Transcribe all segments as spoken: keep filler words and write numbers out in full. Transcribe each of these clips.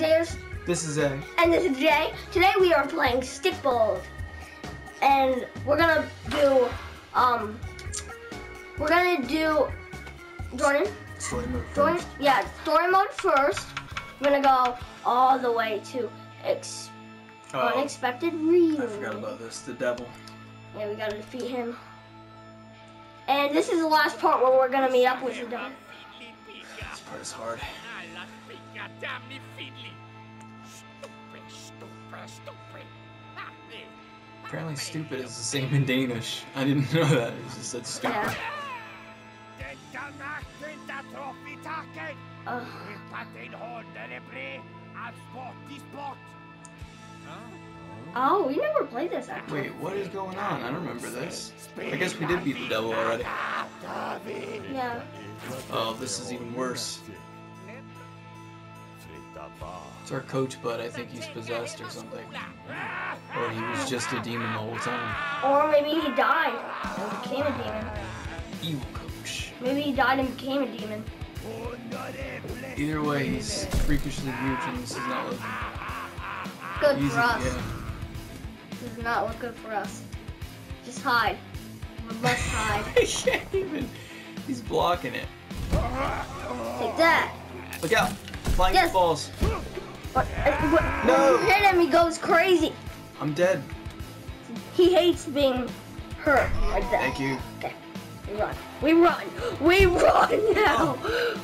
James. This is Zay. And this is Jay. Today we are playing stickballs, and we're gonna do um, we're gonna do Jordan. Story mode. Jordan, yeah, story mode first. We're gonna go all the way to ex oh, unexpected reading. I forgot about this. The devil. Yeah, we gotta defeat him. And this is the last part where we're gonna meet up with you, Dom. This part is hard. Apparently stupid is the same in Danish. I didn't know that. It just said stupid. Yeah. Uh. Oh, we never played this actually. Wait, what is going on? I don't remember this. I guess we did beat the devil already. Yeah. Oh, this is even worse. It's our coach, but I think he's possessed or something. Or he was just a demon the whole time. Or maybe he died and became a demon. Evil coach. Maybe he died and became a demon. Either way, he's freakishly huge and this is not looking good easy, for us. Yeah. This does not look good for us. Just hide. We must hide. I can't even. He's blocking it. Take that. Look out. Flying yes. balls. What? What? No. When you hit him, he goes crazy. I'm dead. He hates being hurt like that. Thank you. Okay. We run. We run. We run now. Oh.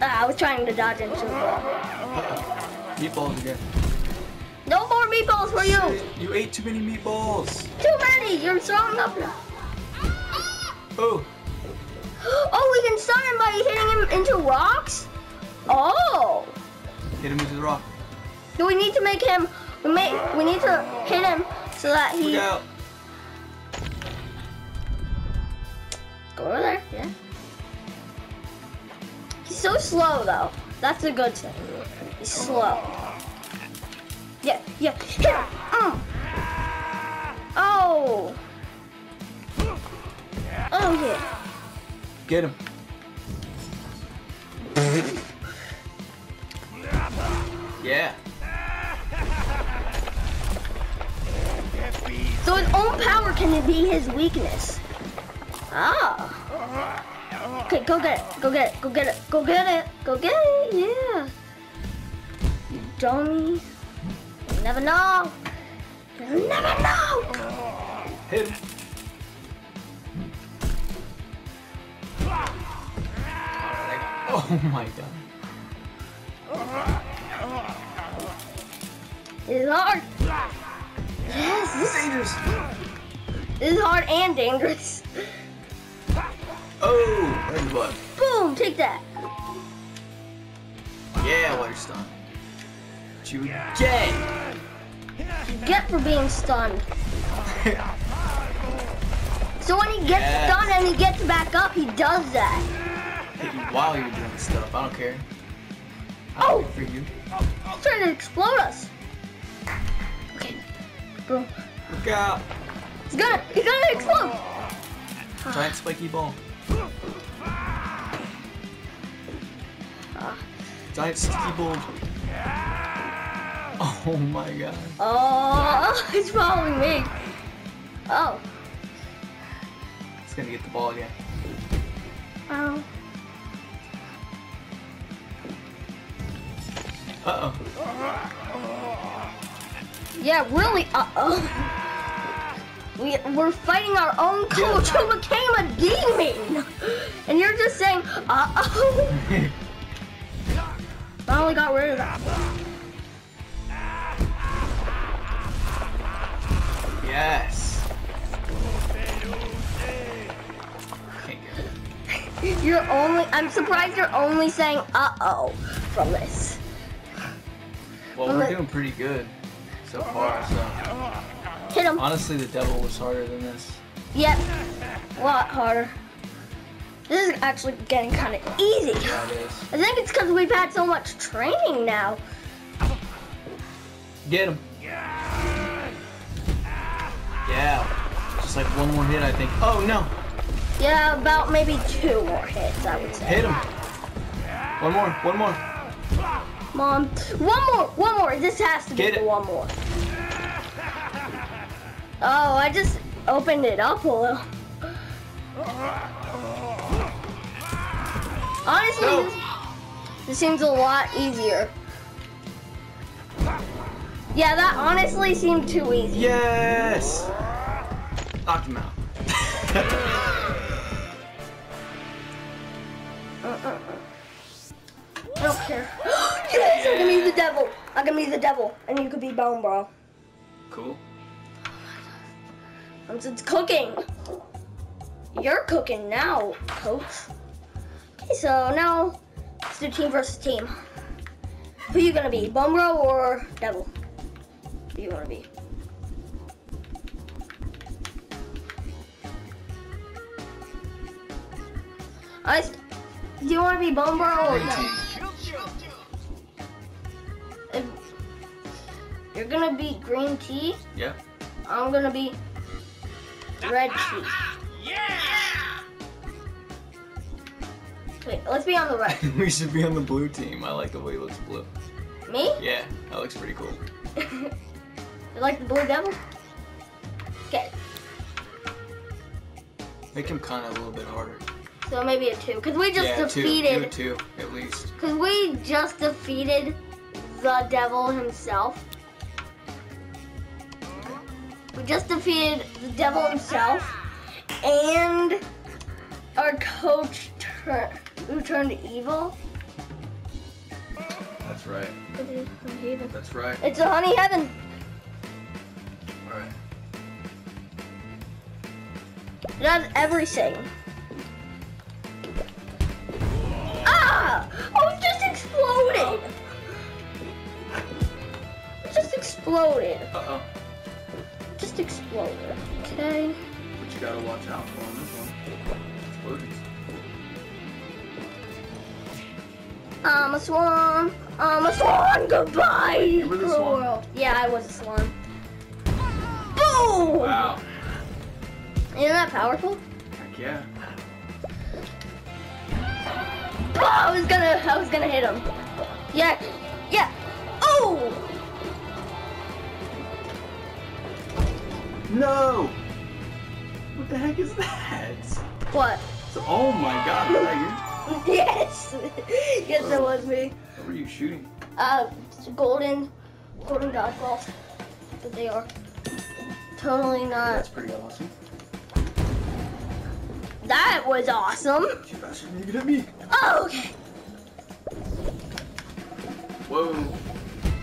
Ah, I was trying to dodge him too. Uh-oh. Meatballs again. No more meatballs for you. You ate too many meatballs. Too many. You're throwing up now. Oh. Oh, we can stun him by hitting him into rocks? Oh. Hit him into the rock. Do we need to make him, we, make, we need to hit him so that he... Look out. Go over there, yeah. He's so slow though. That's a good thing. He's slow. Yeah, yeah, hit him. Oh. Oh. Oh, yeah. Get him. Yeah. So his own power can be his weakness. Ah. Okay, go get it. Go get it. Go get it. Go get it. Go get it. Yeah. You dummy. You never know. You never know. Hit him. Oh my god. This is hard. Yes, this is dangerous. This is hard and dangerous. Oh, there's the butt. Boom, take that. Yeah, while you're stunned. What you get. You get for being stunned. So when he gets yes. stunned and he gets back up, he does that. Hit you while you're doing stuff. I don't care. I'll oh! For you. He's trying to explode us. Okay. Boom. Look out. He's gonna, he's gonna explode. Giant spiky ball. Uh, Giant sticky ball. Oh my god. Oh, he's following me. Oh. He's gonna get the ball again. Oh. Uh oh. Yeah, really. Uh oh. We we're fighting our own coach who became a demon, and you're just saying, uh oh. I only got rid of that. Yes. You're only. I'm surprised you're only saying uh oh from this. Well, we're doing pretty good so far, so... Hit him. Honestly, the devil was harder than this. Yep. A lot harder. This is actually getting kind of easy. Yeah, it is. I think it's because we've had so much training now. Get him. Yeah. Just like one more hit, I think. Oh, no. Yeah, about maybe two more hits, I would say. Hit him. One more. One more. Mom. One more, one more. This has to Get be it. one more. Oh, I just opened it up a little. Honestly, no. this, this seems a lot easier. Yeah, that honestly seemed too easy. Yes! Knocked him out. uh-uh. I don't care. Yes, I'm gonna be the devil. I'm gonna be the devil, and you could be Bone Bro. Cool. I'm just cooking. You're cooking now, Coach. Okay, so now let's do team versus team. Who you gonna be, Bone Bro or Devil? Who you wanna be? I. Do you wanna be Bone Bro or Devil? You're gonna be green tea. Yeah. I'm gonna be red tea. Yeah. Wait, let's be on the red. We should be on the blue team. I like the way it looks blue. Me? Yeah, that looks pretty cool. You like the blue devil? Okay. Make him kind of a little bit harder. So maybe a two, cause we just yeah, defeated. Two. Do a two, at least. Cause we just defeated the devil himself. We just defeated the devil himself and our coach tur who turned evil. That's right. That's right. It's a honey heaven. All right. It has everything. Ah! Oh, it just exploded. It just exploded. Uh-oh. Just exploded. Okay. But you gotta watch out for on this one. Explosions. I'm a swan. I'm a swan. Goodbye. You were the swan. World. Yeah, I was a swan. Boom! Wow. Isn't that powerful? Heck yeah. Oh, I was gonna, I was gonna hit him. Yeah, yeah. Oh! No! What the heck is that? What? So, oh my god, was that you? Yes! Yes, oh. That was me. What were you shooting? Uh, golden, golden dodgeballs. But they are totally not. That's pretty awesome. That was awesome. She faster than you could hit me. Oh, okay. Whoa.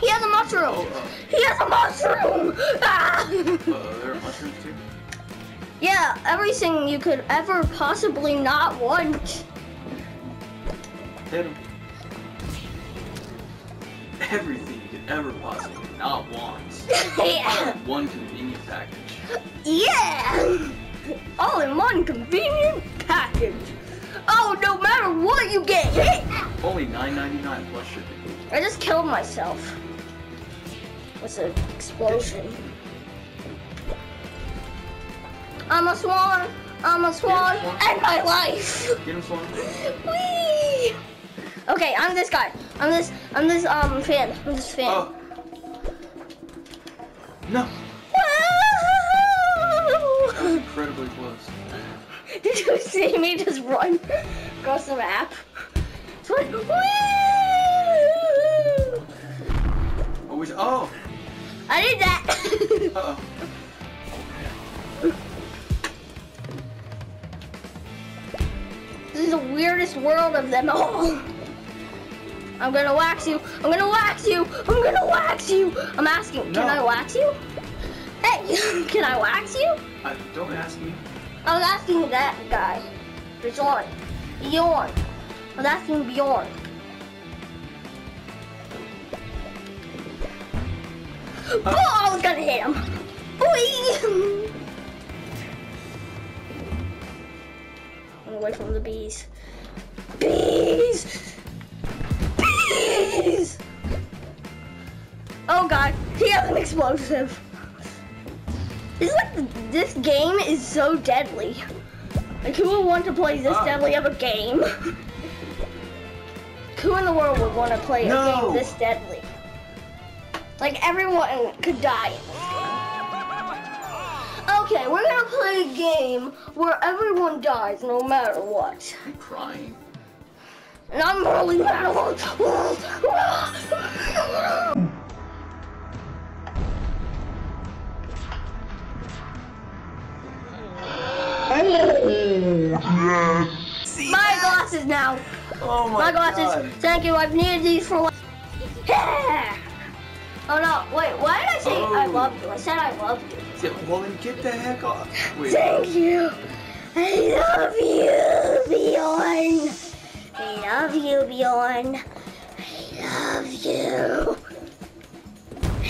He has a mushroom! Oh, uh, he has a mushroom! Ah! Uh, there are mushrooms too? Yeah, everything you could ever possibly not want. Hit him. Everything you could ever possibly not want. Yeah. All in one convenient package. Yeah! All in one convenient package. Oh, no matter what you get hit! Only nine ninety-nine plus shipping. I just killed myself. What's an explosion? I'm a swan, I'm a swan, and my life! Get him, swan. Whee! Okay, I'm this guy. I'm this, I'm this, um, fan. I'm this fan. Oh. No. That was incredibly close. Did you see me just run across the map? It's like, woo! Oh, we, oh! I did that! Uh-oh. This is the weirdest world of them all. I'm gonna wax you. I'm gonna wax you. I'm gonna wax you. I'm asking, no. Can I wax you? Hey, can I wax you? I, don't ask me. I was asking that guy. Bjorn. Bjorn. I was asking Bjorn. Oh, I was gonna hit him. Boy! I'm away from the bees. Bees! Bees! Oh god, he has an explosive. This is like, this game is so deadly. Like, who would want to play this oh. deadly of a game? who in the world would want to play no. a game this deadly? Like, everyone could die in this game. Okay, we're gonna play a game where everyone dies no matter what. I'm crying. And I'm really mad at it. Yes. My glasses now. Oh my, my glasses. God. Thank you. I've needed these for. Yeah. Oh no! Wait. Why did I say oh. I love you? I said I love you. Well then, get the heck off. Wait. Thank you. I love you, Bjorn. I love you, Bjorn. I love you.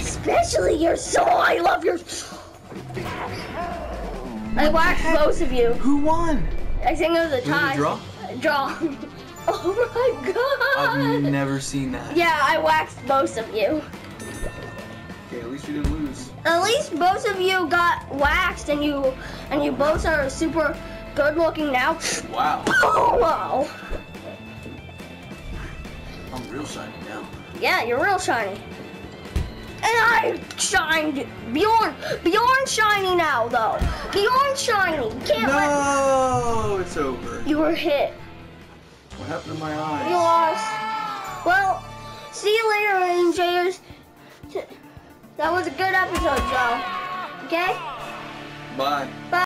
Especially your soul. I love your. I watched most of you. Who won? I think it was a tie. You draw? Draw. Oh my god! I've never seen that. Yeah, I waxed most of you. Okay, at least you didn't lose. At least most of you got waxed, and you and you both are super good looking now. Wow. Oh, wow. I'm real shiny now. Yeah, you're real shiny. And I shined. Bjorn, Bjorn shiny now though. Bjorn shiny. Can't no, let... it's over. You were hit. What happened to my eyes? You lost. Well, see you later, Rangers. That was a good episode, Joe. Okay? Bye. Bye.